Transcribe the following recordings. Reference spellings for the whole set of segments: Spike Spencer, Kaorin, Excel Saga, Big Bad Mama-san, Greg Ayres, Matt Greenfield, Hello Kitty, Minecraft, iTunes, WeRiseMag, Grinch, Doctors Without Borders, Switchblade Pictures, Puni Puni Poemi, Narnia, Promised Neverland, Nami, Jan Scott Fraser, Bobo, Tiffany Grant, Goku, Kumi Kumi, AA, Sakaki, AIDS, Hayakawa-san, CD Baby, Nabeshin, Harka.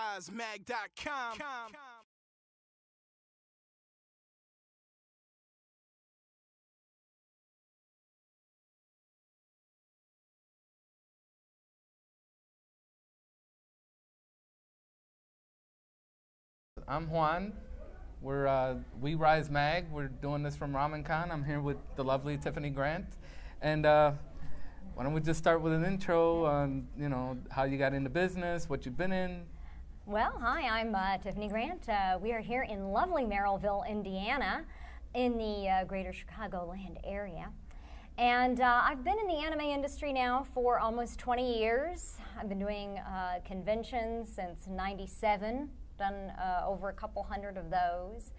WeRiseMag.com. I'm Juan. We're We Rise Mag. We're doing this from Ramencon. I'm here with the lovely Tiffany Grant. And why don't we just start with an intro on, you know, how you got into business, what you've been in. Well, hi, I'm Tiffany Grant. We are here in lovely Merrillville, Indiana, in the greater Chicagoland area. And I've been in the anime industry now for almost 20 years. I've been doing conventions since '97. Done over a couple hundred of those,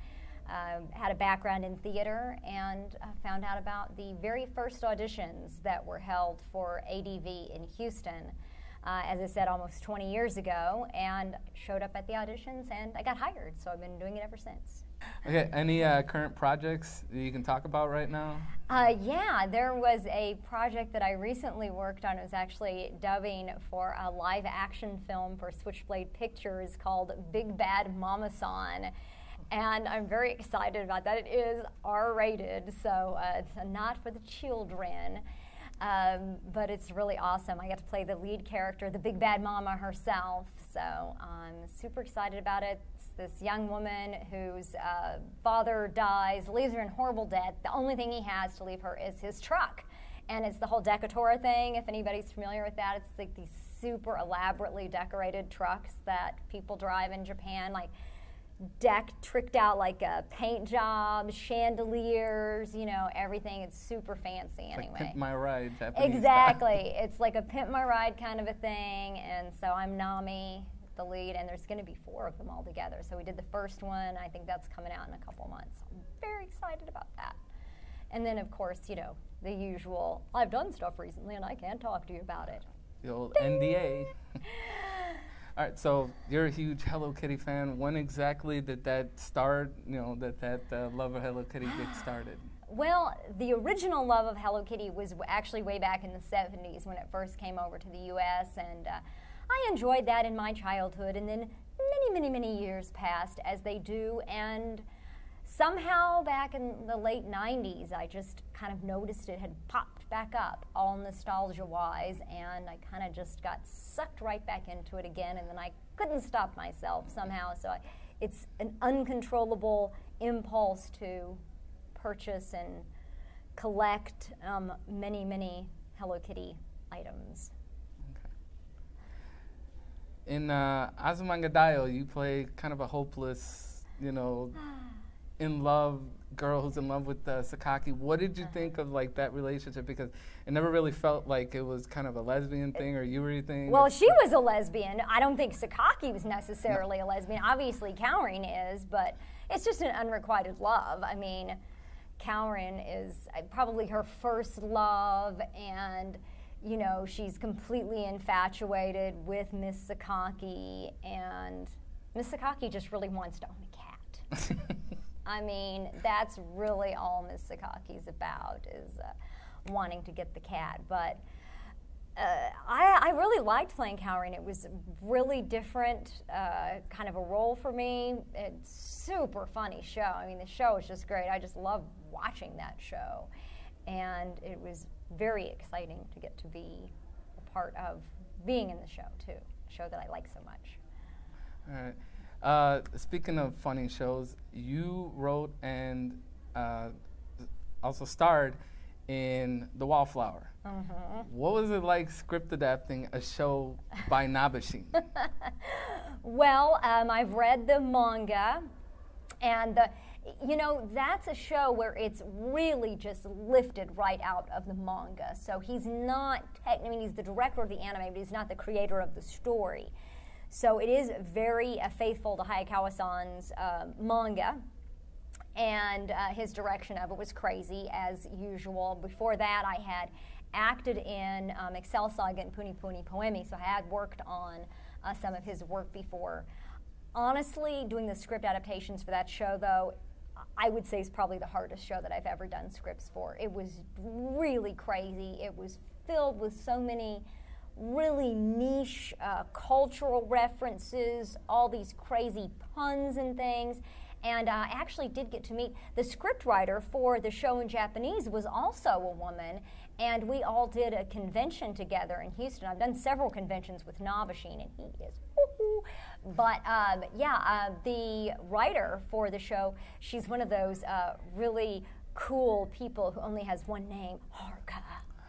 had a background in theater, and found out about the very first auditions that were held for ADV in Houston, as I said, almost 20 years ago, and showed up at the auditions and I got hired, so I've been doing it ever since. Okay, any current projects that you can talk about right now? Yeah, there was a project that I recently worked on. It was actually dubbing for a live action film for Switchblade Pictures called Big Bad Mama-san. And I'm very excited about that. It is R-rated, so it's not for the children. But it's really awesome. I got to play the lead character, the Big Bad Mama herself, so I'm super excited about it. It's this young woman whose father dies, leaves her in horrible debt. The only thing he has to leave her is his truck, and it's the whole Dekatora thing, if anybody's familiar with that. It's like these super elaborately decorated trucks that people drive in Japan, like tricked out like a paint job, chandeliers, you know, everything. It's super fancy anyway. Like Pimp My Ride. Japanese exactly. It's like a Pimp My Ride kind of a thing. And so I'm Nami, the lead, and there's going to be 4 of them all together. So we did the first one. I think that's coming out in a couple months. I'm very excited about that. And then, of course, you know, the usual, I've done stuff recently and I can't talk to you about it. The old Ding! NDA. All right, so you're a huge Hello Kitty fan. When exactly did that start, you know, that love of Hello Kitty get started? Well, the original love of Hello Kitty was actually way back in the 70s when it first came over to the U.S., and I enjoyed that in my childhood, and then many, many, many years passed, as they do, and somehow back in the late 90s, I just kind of noticed it had popped back up, all nostalgia-wise, and I kind of just got sucked right back into it again, and then I couldn't stop myself somehow, so it's an uncontrollable impulse to purchase and collect many, many Hello Kitty items. Okay. In Azumanga Daioh, you play kind of a hopeless, you know, in love, girl who's in love with Sakaki. What did you think of like that relationship? Because it never really felt like it was kind of a lesbian thing or Yuri thing. Well, she was a lesbian. I don't think Sakaki was necessarily a lesbian. Obviously, Kaorin is, but it's just an unrequited love. I mean, Kaorin is probably her first love, and you know, she's completely infatuated with Miss Sakaki, and Miss Sakaki just really wants to own a cat. I mean, that's really all Miss Sakaki's about, is wanting to get the cat. But I really liked playing Kaorin. It was really different, kind of a role for me. It's super funny show. I mean, the show is just great. I just love watching that show. And it was very exciting to get to be a part of being in the show, too, a show that I like so much. All right. Speaking of funny shows, you wrote and also starred in The Wallflower. Mm-hmm. What was it like script adapting a show by Nabeshin? Well, I've read the manga, and you know, that's a show where it's really just lifted right out of the manga. So he's not I mean, he's the director of the anime, but he's not the creator of the story. So it is very faithful to Hayakawa-san's manga, and his direction of it was crazy, as usual. Before that, I had acted in Excel Saga and Puni Puni Poemi, so I had worked on some of his work before. Honestly, doing the script adaptations for that show, though, I would say is probably the hardest show that I've ever done scripts for. It was really crazy. It was filled with so many really niche cultural references, all these crazy puns and things. And I actually did get to meet the scriptwriter for the show in Japanese, was also a woman, and we all did a convention together in Houston. I've done several conventions with Nabeshin, and he is woohoo. But the writer for the show, she's one of those really cool people who only has one name, Harka.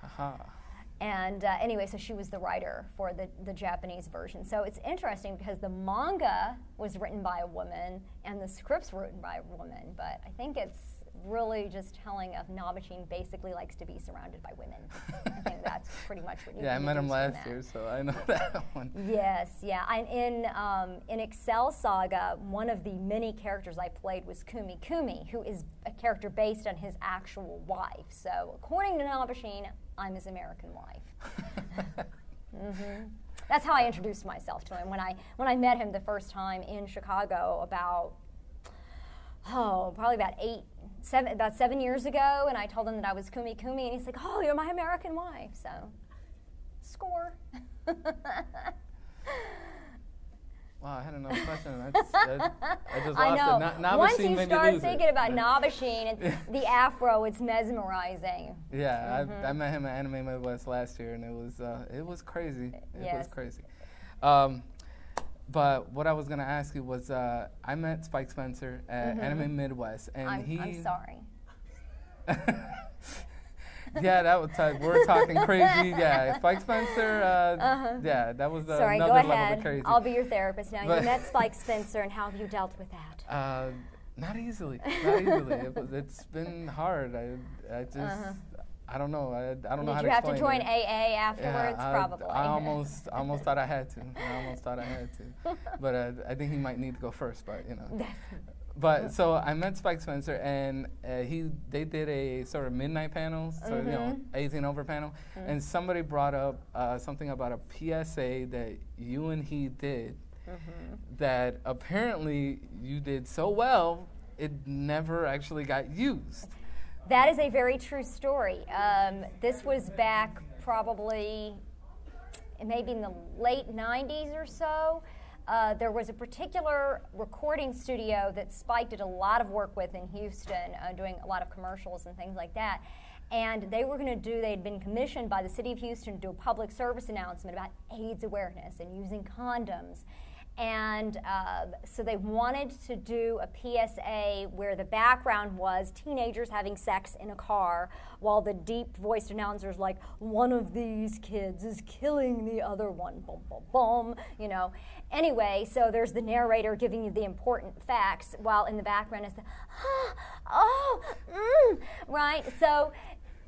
Uh-huh. And anyway, so she was the writer for the Japanese version. So it's interesting because the manga was written by a woman and the scripts were written by a woman, but I think it's really just telling of Nabeshin basically likes to be surrounded by women. I think that's pretty much what you I met him last year, so I know that one. Yes, yeah. And in Excel Saga, one of the many characters I played was Kumi Kumi, who is a character based on his actual wife. So according to Nabeshin, I'm his American wife. Mm-hmm. That's how I introduced myself to him when I met him the first time in Chicago about probably about 7 years ago, and I told him that I was Kumi Kumi, and he's like, "Oh, you're my American wife." So, score. Wow, I had another question. I just lost it. Once you start thinking about Nabeshin and the afro, it's mesmerizing. Yeah, mm-hmm. I met him at Anime Midwest last year, and it was crazy. It was crazy. But what I was gonna ask you was, I met Spike Spencer at Anime Midwest, and I'm sorry. Yeah, that was we're talking crazy. Yeah, Spike Spencer. Yeah, that was another level of crazy. I'll be your therapist now. But you met Spike Spencer, and how have you dealt with that? Not easily. Not easily. It's been hard. I just. I don't know. I don't know how to explain it. Did you have to join AA afterwards? Yeah, probably. I almost thought I had to. But I think he might need to go first. But you know. But so I met Spike Spencer, and they did a sort of midnight panel, so you know, 18 over panel, and somebody brought up something about a PSA that you and he did that apparently you did so well it never actually got used. That is a very true story. This was back probably maybe in the late 90s or so. There was a particular recording studio that Spike did a lot of work with in Houston, doing a lot of commercials and things like that. And they were going to do, they had been commissioned by the city of Houston to do a public service announcement about AIDS awareness and using condoms. And so they wanted to do a PSA where the background was teenagers having sex in a car while the deep-voiced announcers like, one of these kids is killing the other one, boom, boom, boom, you know. Anyway, so there's the narrator giving you the important facts while in the background is the, right? So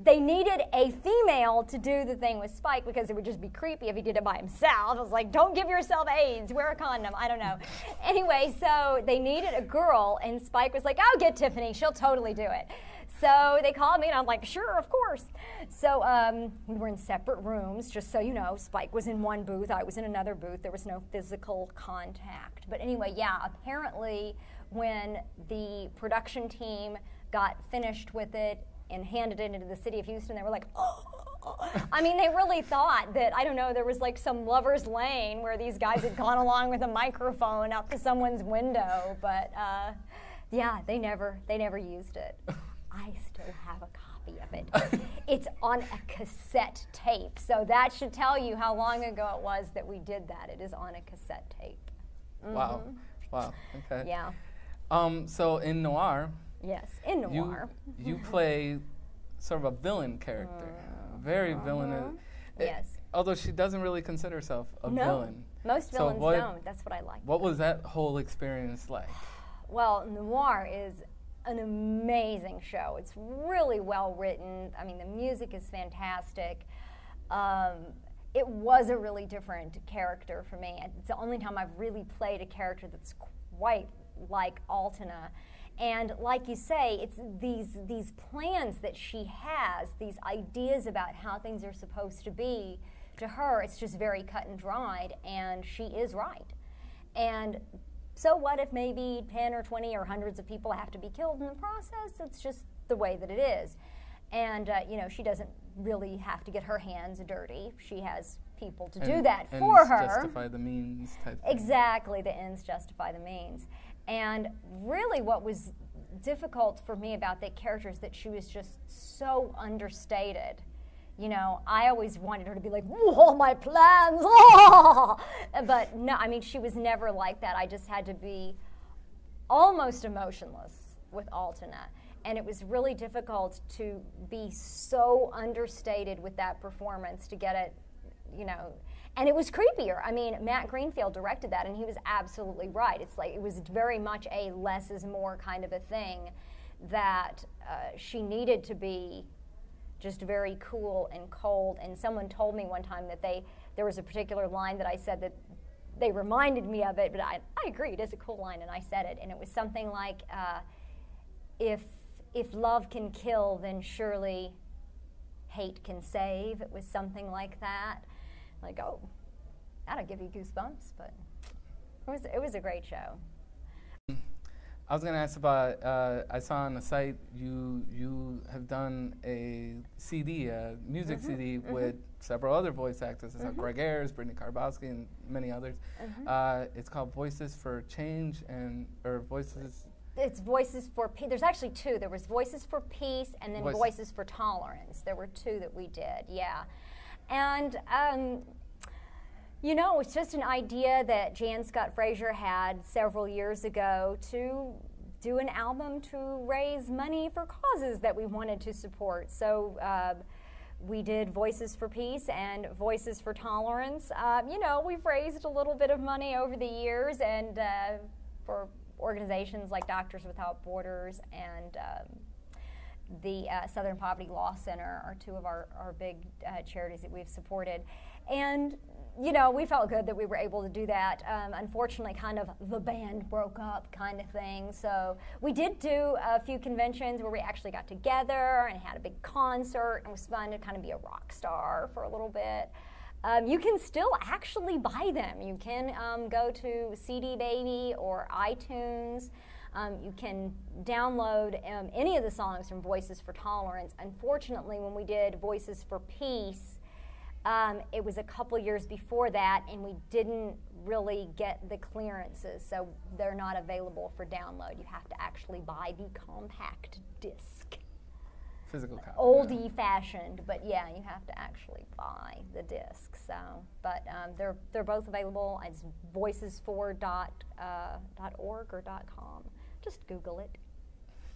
they needed a female to do the thing with Spike because it would just be creepy if he did it by himself. I was like, don't give yourself AIDS, wear a condom, I don't know. Anyway, so they needed a girl, and Spike was like, I'll get Tiffany, she'll totally do it. So they called me, and I'm like, sure, of course. So we were in separate rooms, just so you know. Spike was in one booth, I was in another booth. There was no physical contact. But anyway, yeah, apparently when the production team got finished with it, and handed it into the city of Houston, they were like, oh. I mean, they really thought that, I don't know, there was like some lover's lane where these guys had gone along with a microphone up to someone's window, but yeah, they never used it. I still have a copy of it. It's on a cassette tape, so that should tell you how long ago it was that we did that. It is on a cassette tape. Mm-hmm. Wow, okay. Yeah. So in Noir, yes, in Noir. You play sort of a villain character, very villainous. Yes. Although she doesn't really consider herself a villain. Most villains don't. That's what I like. What was that whole experience like? Well, Noir is an amazing show. It's really well written. I mean, the music is fantastic. It was a really different character for me. It's the only time I've really played a character that's quite like Altena. And like you say, it's these plans that she has, these ideas about how things are supposed to be. To her, it's just very cut and dried, and she is right. And so what if maybe 10 or 20 or hundreds of people have to be killed in the process? It's just the way that it is. And you know, she doesn't really have to get her hands dirty. She has people to do that for her. Ends justify the means type thing. Exactly, the ends justify the means. And really what was difficult for me about that character is that she was just so understated. You know, I always wanted her to be like, "Whoa, my plans!" Oh! But no, I mean, she was never like that. I just had to be almost emotionless with Altena. And it was really difficult to be so understated with that performance to get it, you know. And it was creepier. I mean, Matt Greenfield directed that, and he was absolutely right. It's like it was very much a less is more kind of a thing, that she needed to be just very cool and cold. And someone told me one time that there was a particular line that I said that they reminded me of it, but I agreed, it's a cool line, and I said it. And it was something like, if love can kill, then surely hate can save. It was something like that. Like, oh, that'll give you goosebumps, but it was a great show. I was going to ask about, I saw on the site you have done a CD, a music CD with several other voice actors. It's like Greg Ayres, Brittany Karbowski, and many others. It's called Voices for Change, or Voices... It's Voices for Peace. There's actually two. There was Voices for Peace and then Voices for Tolerance. There were two that we did, yeah. And, you know, it's just an idea that Jan Scott Fraser had several years ago to do an album to raise money for causes that we wanted to support. So we did Voices for Peace and Voices for Tolerance. You know, we've raised a little bit of money over the years, and for organizations like Doctors Without Borders and the Southern Poverty Law Center are two of our big charities that we've supported. And, you know, we felt good that we were able to do that. Unfortunately, kind of the band broke up kind of thing. So we did do a few conventions where we actually got together and had a big concert, and it was fun to kind of be a rock star for a little bit. You can still actually buy them. You can go to CD Baby or iTunes. You can download any of the songs from Voices for Tolerance. Unfortunately, when we did Voices for Peace, it was a couple years before that, and we didn't really get the clearances, so they're not available for download. You have to actually buy the compact disc. Physical copy. Oldie-fashioned, but yeah, you have to actually buy the disc. So, but they're both available. It's voices4.org or .com. Just Google it.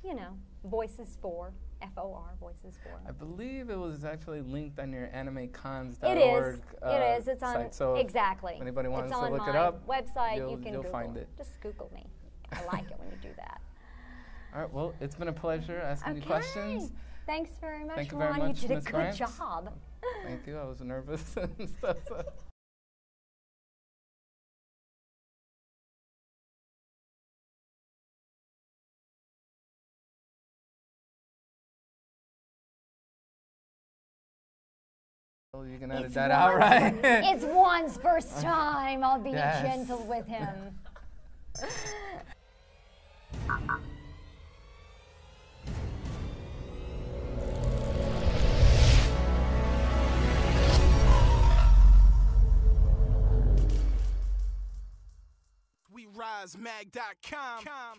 You know, Voices4, F-O-R, Voices4. I believe it was actually linked on your animecons.org. It is. It's on site. So exactly. If anybody wants to look it up, website. You'll find it. Just Google me. I like it when you do that. All right. Well, it's been a pleasure asking you questions. Thanks very much, Ron. You did a good job. Thank you. I was nervous and stuff. You can edit that out, right? It's Juan's first time. I'll be gentle with him. WeRiseMag.com.